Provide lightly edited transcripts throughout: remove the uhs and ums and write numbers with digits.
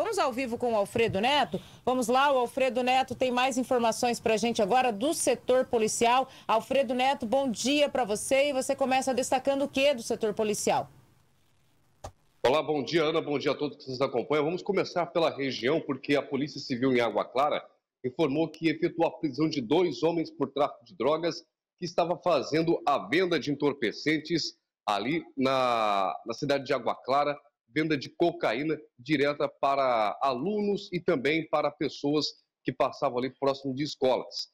Vamos ao vivo com o Alfredo Neto? Vamos lá, o Alfredo Neto tem mais informações para a gente agora do setor policial. Alfredo Neto, bom dia para você, e você começa destacando o que do setor policial? Olá, bom dia, Ana, bom dia a todos que nos acompanham. Vamos começar pela região, porque a Polícia Civil em Água Clara informou que efetuou a prisão de 2 homens por tráfico de drogas que estava fazendo a venda de entorpecentes ali na cidade de Água Clara, venda de cocaína direta para alunos e também para pessoas que passavam ali próximo de escolas.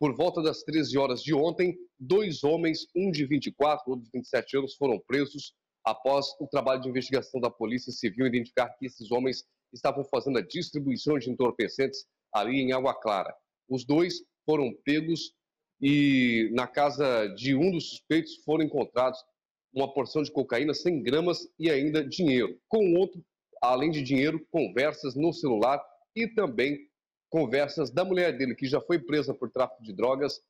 Por volta das 13 horas de ontem, 2 homens, um de 24, outro de 27 anos, foram presos após o trabalho de investigação da Polícia Civil identificar que esses homens estavam fazendo a distribuição de entorpecentes ali em Água Clara. Os 2 foram pegos e na casa de um dos suspeitos foram encontrados uma porção de cocaína, 100 gramas e ainda dinheiro. Com o outro, além de dinheiro, conversas no celular e também conversas da mulher dele, que já foi presa por tráfico de drogas,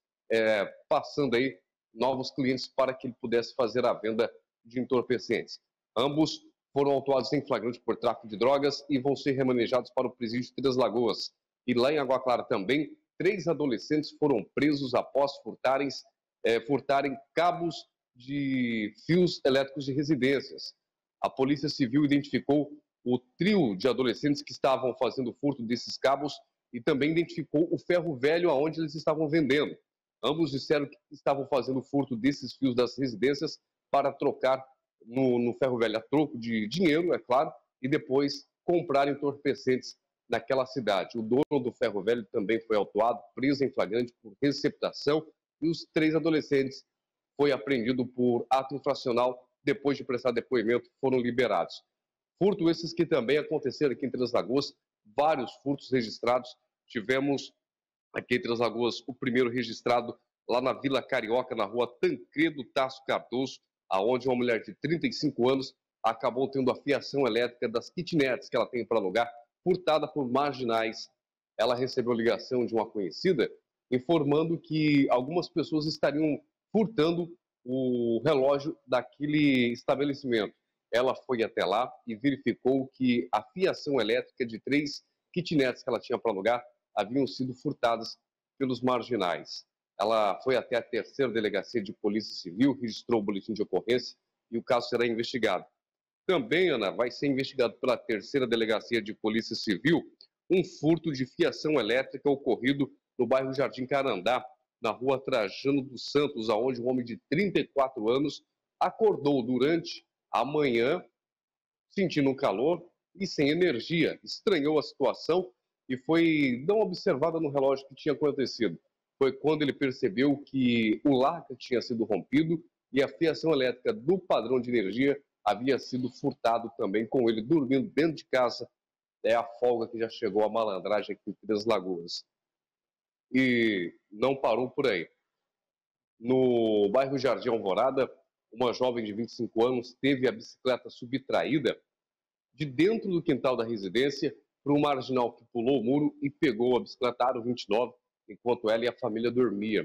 passando aí novos clientes para que ele pudesse fazer a venda de entorpecentes. Ambos foram autuados em flagrante por tráfico de drogas e vão ser remanejados para o presídio de Três Lagoas. E lá em Água Clara também, 3 adolescentes foram presos após furtarem cabos de fios elétricos de residências. A Polícia Civil identificou o trio de adolescentes que estavam fazendo furto desses cabos e também identificou o ferro velho aonde eles estavam vendendo. Ambos disseram que estavam fazendo furto desses fios das residências para trocar no ferro velho a troco de dinheiro, é claro, e depois comprar entorpecentes naquela cidade. O dono do ferro velho também foi autuado, preso em flagrante por receptação, e os 3 adolescentes foi apreendido por ato infracional. Depois de prestar depoimento, foram liberados. Furto esses que também aconteceram aqui em Três Lagoas, vários furtos registrados. Tivemos aqui em Três Lagoas o primeiro registrado lá na Vila Carioca, na rua Tancredo Tasso Cardoso, aonde uma mulher de 35 anos acabou tendo a fiação elétrica das kitnets que ela tem para alugar furtada por marginais. Ela recebeu ligação de uma conhecida informando que algumas pessoas estariam furtando o relógio daquele estabelecimento. Ela foi até lá e verificou que a fiação elétrica de 3 kitnets que ela tinha para alugar haviam sido furtadas pelos marginais. Ela foi até a 3ª Delegacia de Polícia Civil, registrou o boletim de ocorrência e o caso será investigado. Também, Ana, vai ser investigado pela 3ª Delegacia de Polícia Civil um furto de fiação elétrica ocorrido no bairro Jardim Carandá, na rua Trajano dos Santos, aonde um homem de 34 anos acordou durante a manhã sentindo um calor e sem energia. Estranhou a situação e foi dar uma observada no relógio que tinha acontecido. Foi quando ele percebeu que o lacre tinha sido rompido e a fiação elétrica do padrão de energia havia sido furtado também, com ele dormindo dentro de casa. É a folga que já chegou à malandragem aqui em Três Lagoas. E não parou por aí. No bairro Jardim Alvorada, uma jovem de 25 anos teve a bicicleta subtraída de dentro do quintal da residência para um marginal que pulou o muro e pegou a bicicleta aro 29 enquanto ela e a família dormiam.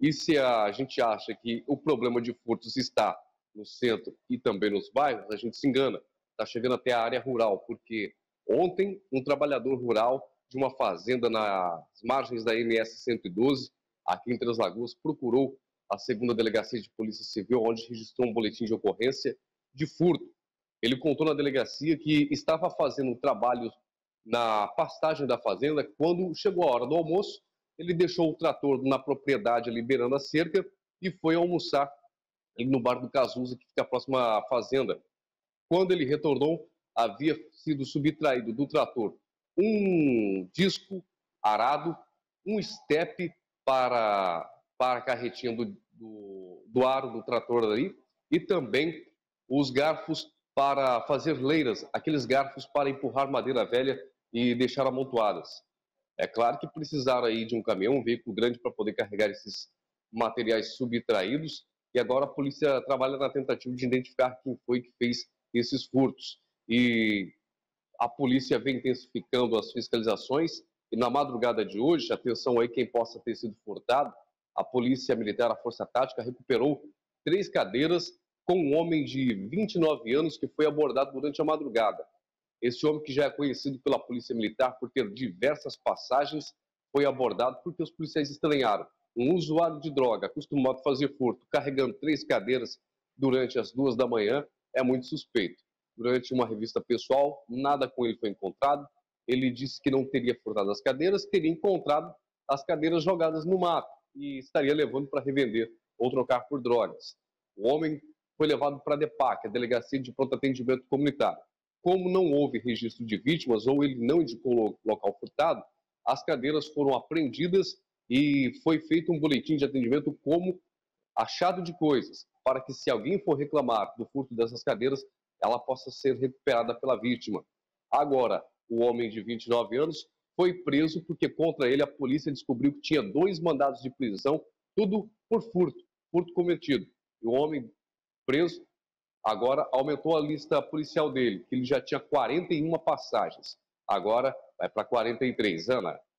E se a gente acha que o problema de furtos está no centro e também nos bairros, a gente se engana. Está chegando até a área rural, porque ontem um trabalhador rural de uma fazenda nas margens da MS 112, aqui em Três Lagoas, procurou a 2ª Delegacia de Polícia Civil, onde registrou um boletim de ocorrência de furto. Ele contou na delegacia que estava fazendo um trabalho na pastagem da fazenda. Quando chegou a hora do almoço, ele deixou o trator na propriedade, liberando a cerca, e foi almoçar no bar do Cazuza, que fica próximo à fazenda. Quando ele retornou, havia sido subtraído do trator um disco arado, um estepe para a carretinha do aro do trator ali, e também os garfos para fazer leiras, aqueles garfos para empurrar madeira velha e deixar amontoadas. É claro que precisaram aí de um caminhão, um veículo grande, para poder carregar esses materiais subtraídos, e agora a polícia trabalha na tentativa de identificar quem foi que fez esses furtos. E a polícia vem intensificando as fiscalizações, e na madrugada de hoje, atenção aí quem possa ter sido furtado, a Polícia Militar, a Força Tática, recuperou 3 cadeiras com um homem de 29 anos que foi abordado durante a madrugada. Esse homem, que já é conhecido pela Polícia Militar por ter diversas passagens, foi abordado porque os policiais estranharam um usuário de droga acostumado a fazer furto, carregando 3 cadeiras durante as 2 da manhã, é muito suspeito. Durante uma revista pessoal, nada com ele foi encontrado. Ele disse que não teria furtado as cadeiras, teria encontrado as cadeiras jogadas no mato e estaria levando para revender ou trocar por drogas. O homem foi levado para a DEPAC, a Delegacia de Pronto Atendimento Comunitário. Como não houve registro de vítimas ou ele não indicou local furtado, as cadeiras foram apreendidas e foi feito um boletim de atendimento como achado de coisas, para que, se alguém for reclamar do furto dessas cadeiras, ela possa ser recuperada pela vítima. Agora, o homem de 29 anos foi preso porque contra ele a polícia descobriu que tinha 2 mandados de prisão, tudo por furto cometido. E o homem preso agora aumentou a lista policial dele, que ele já tinha 41 passagens. Agora vai para 43, Ana.